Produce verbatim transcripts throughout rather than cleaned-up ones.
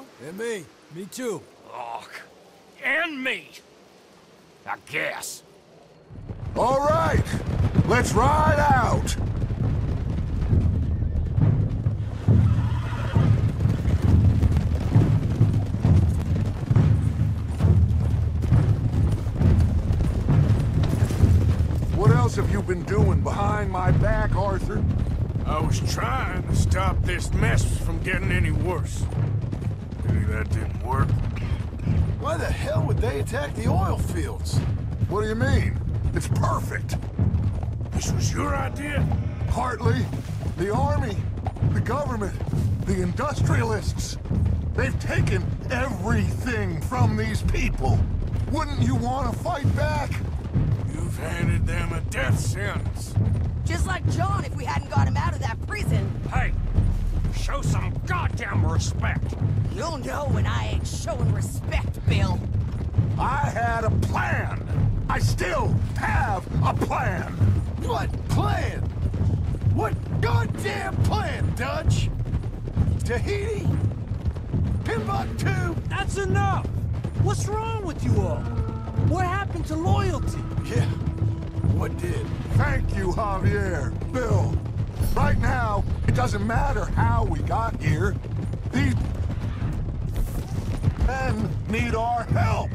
Bill? And me. Me too. Ugh. And me. I guess. All right. Let's ride out. What else have you been doing behind my back, Arthur? I was trying to stop this mess from getting any worse. Maybe that didn't work. Why the hell would they attack the oil fields? What do you mean? It's perfect. This was your idea? Partly. The army, the government, the industrialists. They've taken everything from these people. Wouldn't you want to fight back? You've handed them a death sentence. Just like John, if we hadn't got him out of that prison. Hey, show some goddamn respect. You'll know when I ain't showing respect, Bill. I had a plan. I still have a plan. What plan? What goddamn plan, Dutch? Tahiti? Timbuktu? That's enough. What's wrong with you all? What happened to loyalty? Yeah. What did? Thank you, Javier, Bill. Right now, it doesn't matter how we got here. These men need our help.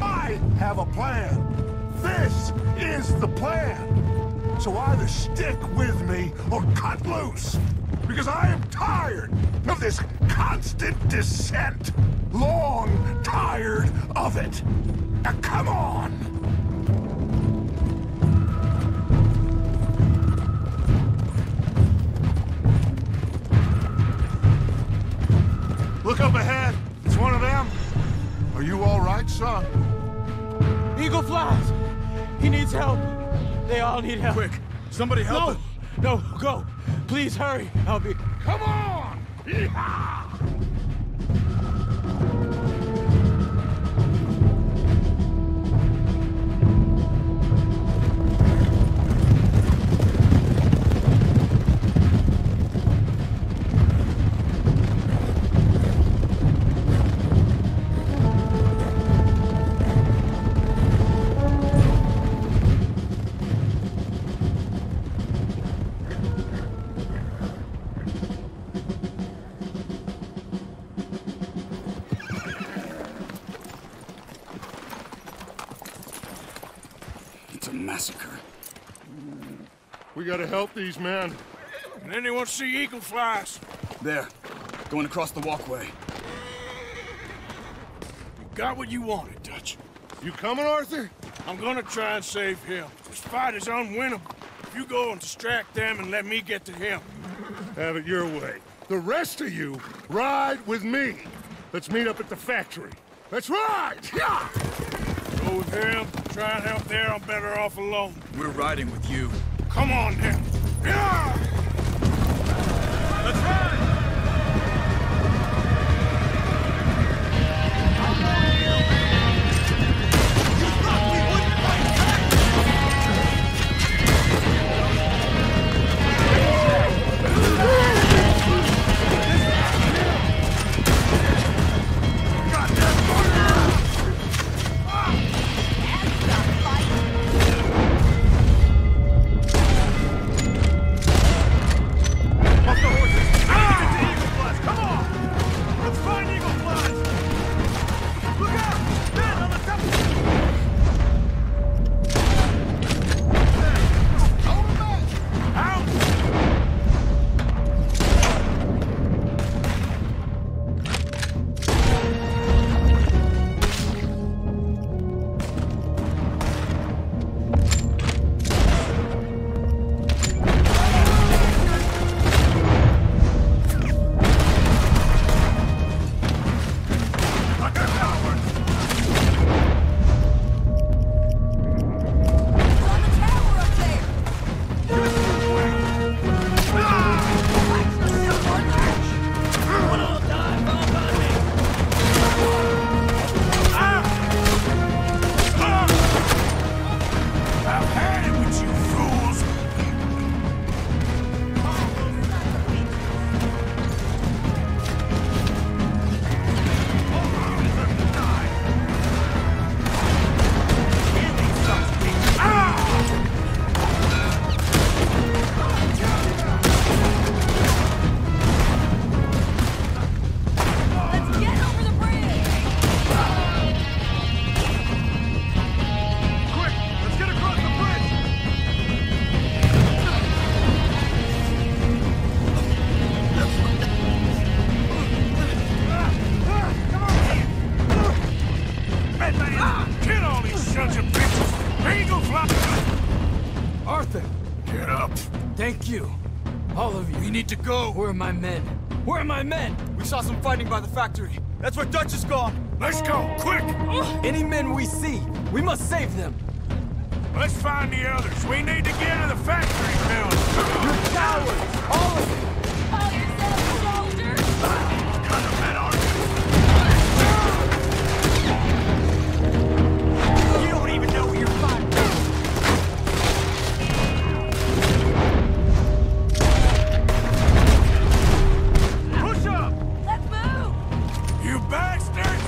I have a plan. This is the plan. So either stick with me or cut loose. Because I am tired of this constant dissent. Long tired of it. Now come on. Look up ahead. It's one of them. Are you all right, son? Eagle Flies! He needs help. They all need help. Quick, somebody help him. No, no, go. Please hurry, Albie. Come on! Yeehaw! We gotta help these men. And then they won't see Eagle Flies. There. Going across the walkway. You got what you wanted, Dutch. You coming, Arthur? I'm gonna try and save him. This fight is unwinnable. If you go and distract them and let me get to him. Have it your way. The rest of you, ride with me. Let's meet up at the factory. Let's ride! Yeah! Go with him. Try and help there. I'm better off alone. We're riding with you. Come on, then. Yeah! Let's ride! You thought we wouldn't fight back! Got that corner! That's the fight! All of you. We need to go. Where are my men? Where are my men? We saw some fighting by the factory. That's where Dutch is gone. Let's go, quick! Any men we see, we must save them. Let's find the others. We need to get to the factory building. You're cowards! All of you! Call yourself soldiers! What kind of men are you? You don't even know who you're fighting. Push up! Let's move! You bastards!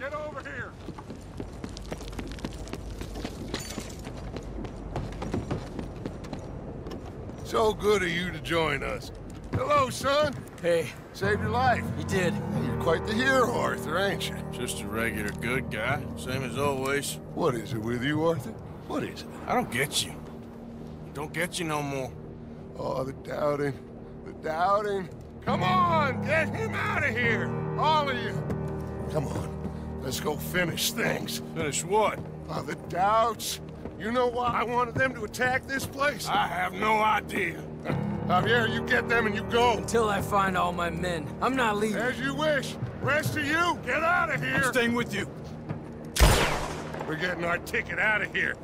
Get over here! So good of you to join us. Hello, son. Hey. Saved your life. You did. You're quite the hero, Arthur, ain't you? Just a regular good guy. Same as always. What is it with you, Arthur? What is it? I don't get you. Don't get you no more. Oh, the doubting. The doubting. Come on! Get him out of here! All of you! Come on. Let's go finish things. Finish what? Oh, the doubts. You know why I wanted them to attack this place? I have no idea. Uh, Javier, you get them and you go. Until I find all my men. I'm not leaving. As you wish. Rest of you, get out of here. I'm staying with you. We're getting our ticket out of here.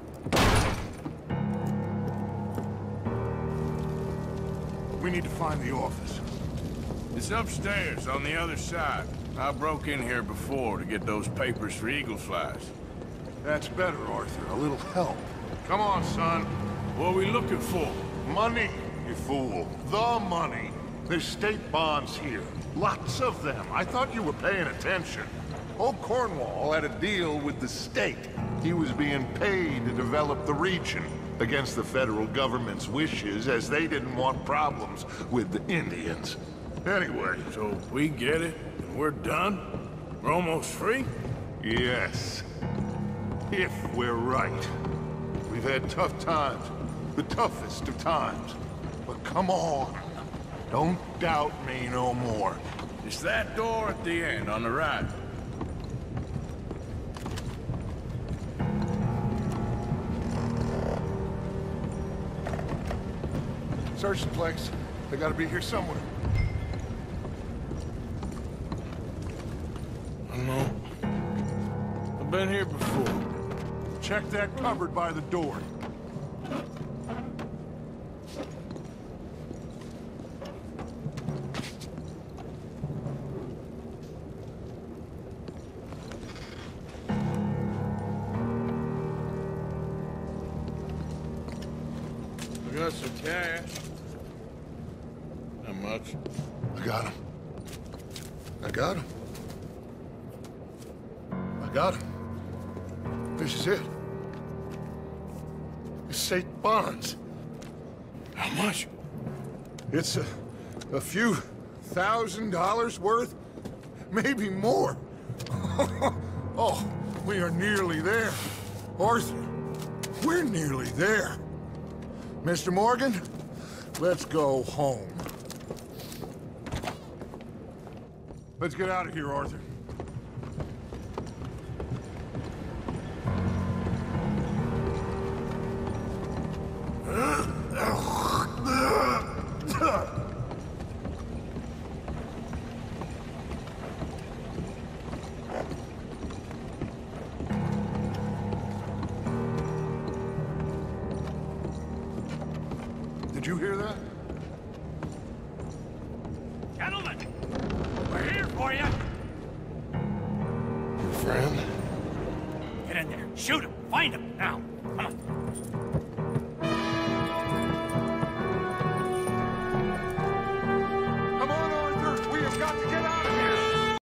We need to find the office. It's upstairs on the other side. I broke in here before to get those papers for Eagle Flies. That's better, Arthur. A little help. Come on, son. What are we looking for? Money, you fool. The money. There's state bonds here. Lots of them. I thought you were paying attention. Old Cornwall had a deal with the state. He was being paid to develop the region against the federal government's wishes, as they didn't want problems with the Indians. Anyway, so we get it, and we're done? We're almost free? Yes. If we're right. We've had tough times. The toughest of times. But come on. Don't doubt me no more. It's that door at the end on the right. Search the place. They gotta be here somewhere. I know. I've been here before. Check that cupboard by the door. I got some cash. Not much. I got him. I got him. I got him. This is it. State bonds. How much? It's a, a few thousand dollars worth, maybe more. Oh, we are nearly there. Arthur, we're nearly there. Mister Morgan, let's go home. Let's get out of here, Arthur. Did you hear that? Gentlemen, we're here for you. Your friend? Get in there. Shoot him. Find him. Now. Come on.